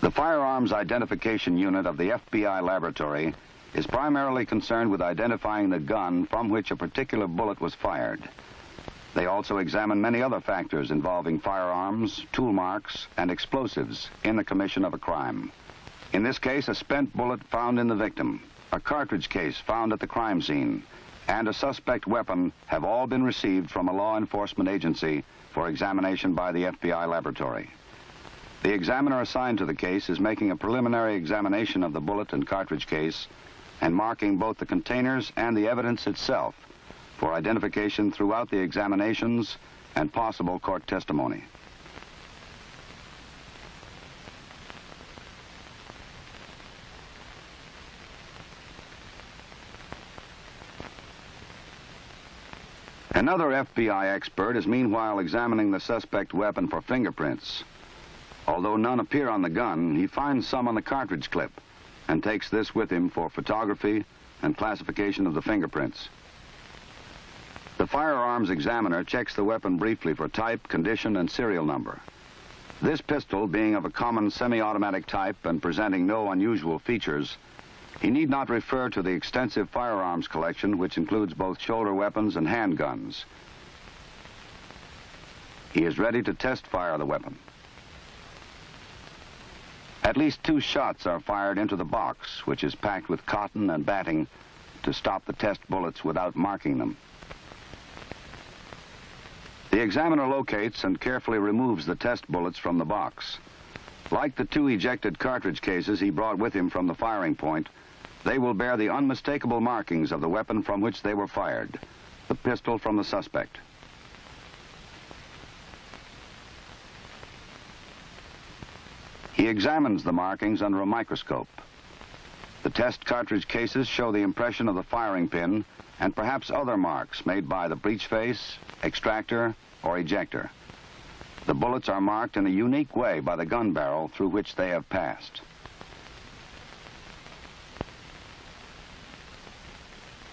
The Firearms Identification Unit of the FBI laboratory is primarily concerned with identifying the gun from which a particular bullet was fired. They also examine many other factors involving firearms, tool marks, and explosives in the commission of a crime. In this case, a spent bullet found in the victim, a cartridge case found at the crime scene, and a suspect weapon have all been received from a law enforcement agency for examination by the FBI laboratory. The examiner assigned to the case is making a preliminary examination of the bullet and cartridge case and marking both the containers and the evidence itself for identification throughout the examinations and possible court testimony. Another FBI expert is meanwhile examining the suspect weapon for fingerprints. Although none appear on the gun, he finds some on the cartridge clip and takes this with him for photography and classification of the fingerprints. The firearms examiner checks the weapon briefly for type, condition, and serial number. This pistol, being of a common semi-automatic type and presenting no unusual features, he need not refer to the extensive firearms collection, which includes both shoulder weapons and handguns. He is ready to test fire the weapon. At least 2 shots are fired into the box, which is packed with cotton and batting to stop the test bullets without marking them. The examiner locates and carefully removes the test bullets from the box. Like the 2 ejected cartridge cases he brought with him from the firing point, they will bear the unmistakable markings of the weapon from which they were fired, the pistol from the suspect. He examines the markings under a microscope. The test cartridge cases show the impression of the firing pin and perhaps other marks made by the breech face, extractor, or ejector. The bullets are marked in a unique way by the gun barrel through which they have passed.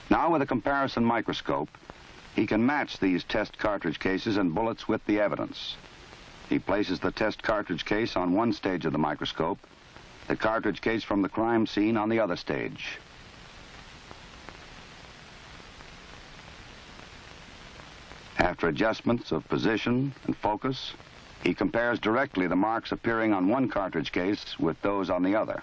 Now, with a comparison microscope, he can match these test cartridge cases and bullets with the evidence. He places the test cartridge case on one stage of the microscope, the cartridge case from the crime scene on the other stage. After adjustments of position and focus, he compares directly the marks appearing on one cartridge case with those on the other.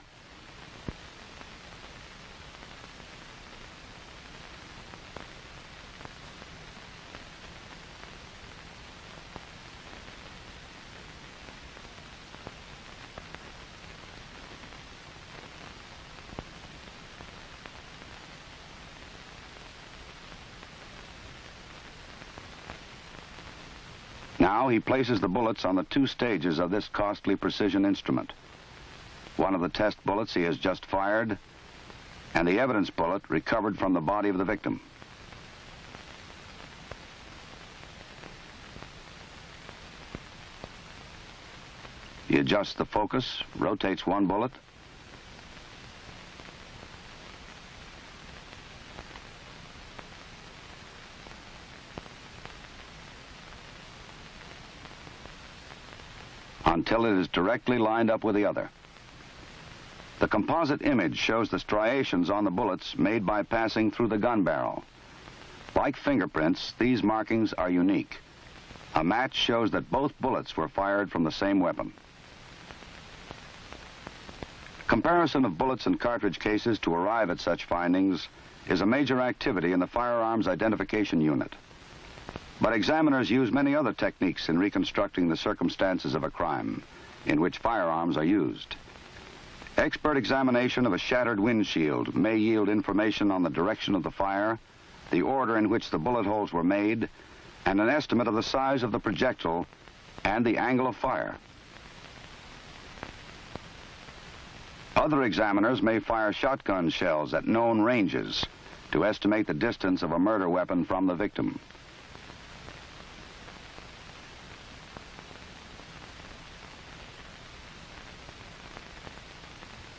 Now he places the bullets on the 2 stages of this costly precision instrument. One of the test bullets he has just fired, and the evidence bullet recovered from the body of the victim. He adjusts the focus, rotates one bullet, until it is directly lined up with the other. The composite image shows the striations on the bullets made by passing through the gun barrel. Like fingerprints, these markings are unique. A match shows that both bullets were fired from the same weapon. Comparison of bullets and cartridge cases to arrive at such findings is a major activity in the Firearms Identification Unit. But examiners use many other techniques in reconstructing the circumstances of a crime in which firearms are used. Expert examination of a shattered windshield may yield information on the direction of the fire, the order in which the bullet holes were made, and an estimate of the size of the projectile and the angle of fire. Other examiners may fire shotgun shells at known ranges to estimate the distance of a murder weapon from the victim.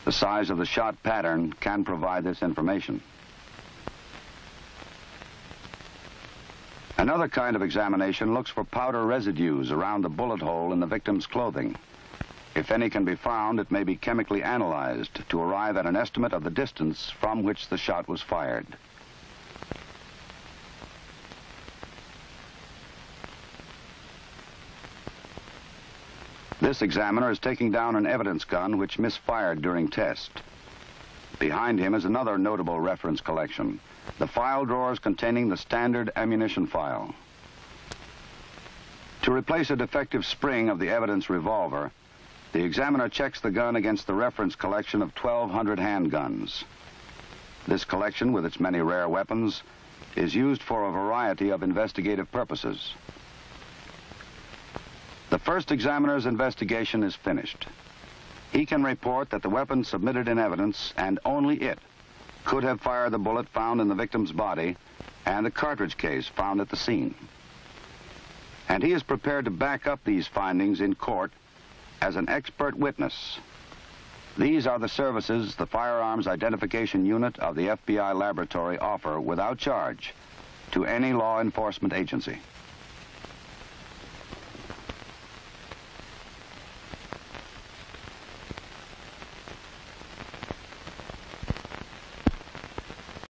The size of the shot pattern can provide this information. Another kind of examination looks for powder residues around the bullet hole in the victim's clothing. If any can be found, it may be chemically analyzed to arrive at an estimate of the distance from which the shot was fired. This examiner is taking down an evidence gun which misfired during test. Behind him is another notable reference collection, the file drawers containing the standard ammunition file. To replace a defective spring of the evidence revolver, the examiner checks the gun against the reference collection of 1,200 handguns. This collection, with its many rare weapons, is used for a variety of investigative purposes. The first examiner's investigation is finished. He can report that the weapon submitted in evidence, and only it, could have fired the bullet found in the victim's body and the cartridge case found at the scene. And he is prepared to back up these findings in court as an expert witness. These are the services the Firearms Identification Unit of the FBI Laboratory offer without charge to any law enforcement agency.